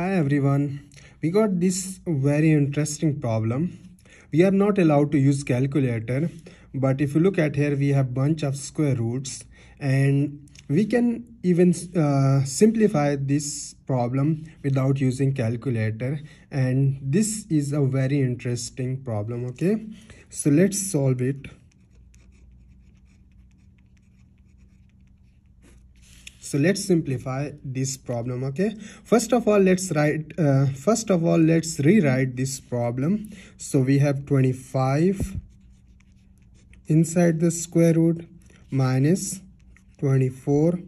Hi everyone, we got this very interesting problem. We are not allowed to use calculator, but if you look at here, we have bunch of square roots and we can even simplify this problem without using calculator, and this is a very interesting problem. Okay, so let's solve it. So let's simplify this problem. Okay, first of all let's rewrite this problem. So we have 25 inside the square root minus 24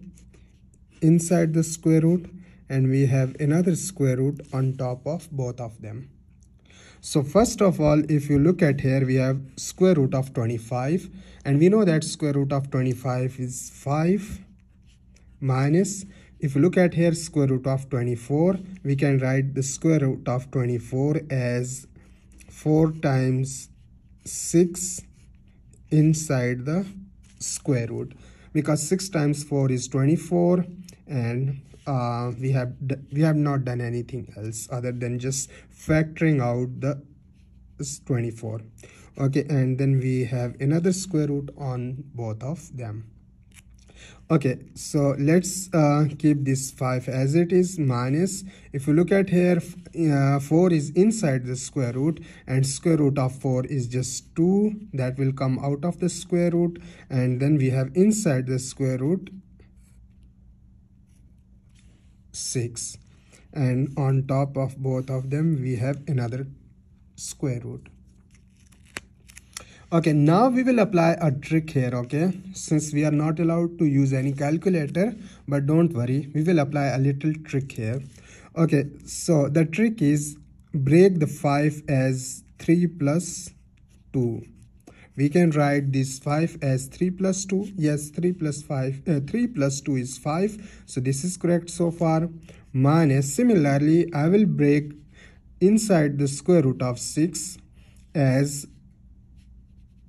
inside the square root, and we have another square root on top of both of them. So first of all, if you look at here, we have square root of 25, and we know that square root of 25 is 5, minus, if you look at here, square root of 24, we can write the square root of 24 as 4 times 6 inside the square root, because 6 times 4 is 24, and we have not done anything else other than just factoring out the 24. Okay, and then we have another square root on both of them. Okay, so let's keep this 5 as it is, minus, if you look at here, 4 is inside the square root, and square root of 4 is just 2, that will come out of the square root, and then we have inside the square root 6, and on top of both of them we have another square root. Okay, now we will apply a trick here, okay? Since we are not allowed to use any calculator, but don't worry, we will apply a little trick here. Okay, so the trick is break the 5 as 3 plus 2. We can write this 5 as 3 plus 2. Yes, 3 plus 2 is 5. So this is correct so far. Minus, similarly, I will break inside the square root of 6 as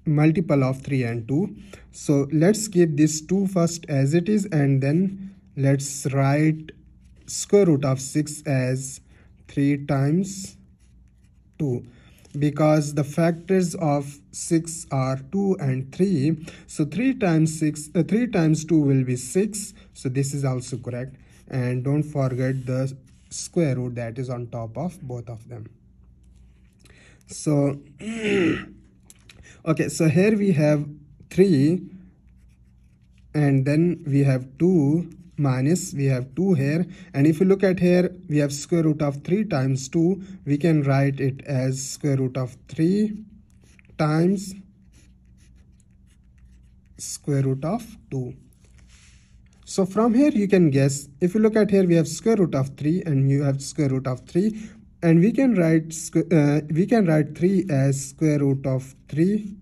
multiple of 3 and 2. So let's keep this 2 first as it is, and then let's write square root of 6 as 3 times 2, because the factors of 6 are 2 and 3. So 3 times 2 will be 6. So this is also correct, and don't forget the square root that is on top of both of them. So okay, so here we have 3, and then we have 2, minus, we have 2 here, and if you look at here, we have square root of 3 times 2, we can write it as square root of 3 times square root of 2. So from here you can guess, if you look at here, we have square root of 3 and you have square root of 3, and we can write 3 as square root of 3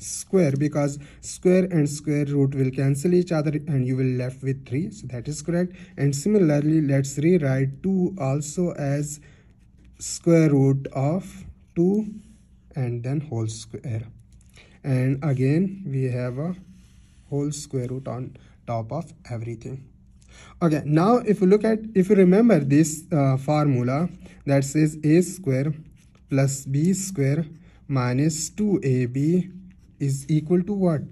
square, because square and square root will cancel each other and you will be left with 3. So that is correct. And similarly, let's rewrite 2 also as square root of 2 and then whole square. And again, we have a whole square root on top of everything. Okay, now if you remember this formula that says a square plus b square minus 2ab is equal to what?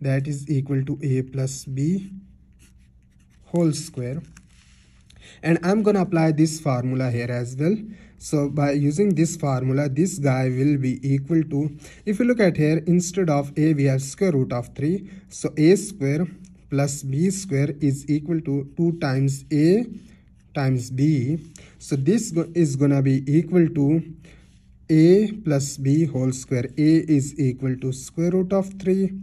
That is equal to a plus b whole square. And I'm gonna apply this formula here as well. So by using this formula, this guy will be equal to, if you look at here, instead of a we have square root of 3. So a square plus b square is equal to 2 times a times b. So this is gonna be equal to a plus b whole square. A is equal to square root of 3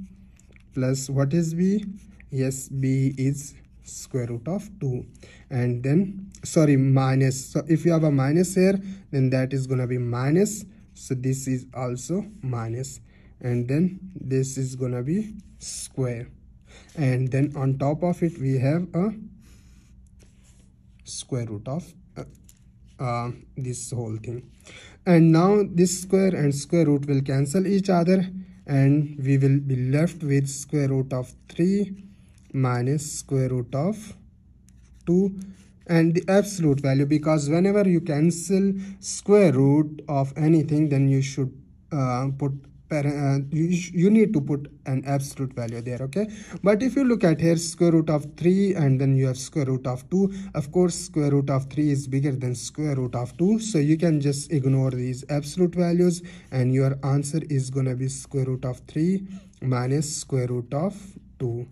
plus, what is b? Yes, b is square root of 2, and then minus. So if you have a minus here, then that is gonna be minus. So this is also minus, and then this is gonna be square. And then on top of it, we have a square root of this whole thing. And now this square and square root will cancel each other, and we will be left with square root of 3 minus square root of 2. and the absolute value, because whenever you cancel square root of anything, then you should you need to put an absolute value there, okay? But if you look at here, square root of 3, and then you have square root of 2. Of course, square root of 3 is bigger than square root of 2, so you can just ignore these absolute values, and your answer is gonna be square root of 3 minus square root of 2.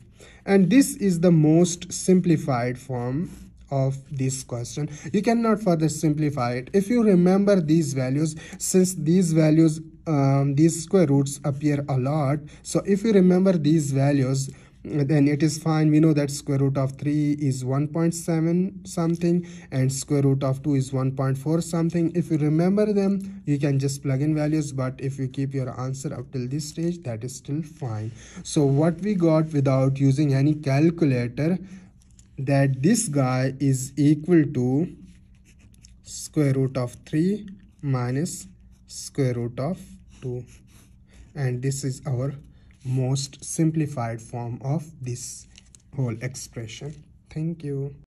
And this is the most simplified form of this question. You cannot further simplify it. If you remember these values, since these values, these square roots appear a lot, so if you remember these values, then it is fine. We know that square root of 3 is 1.7 something and square root of 2 is 1.4 something. If you remember them, you can just plug in values, but if you keep your answer up till this stage, that is still fine. So what we got without using any calculator, that this guy is equal to square root of 3 minus square root of 2, and this is our most simplified form of this whole expression. Thank you.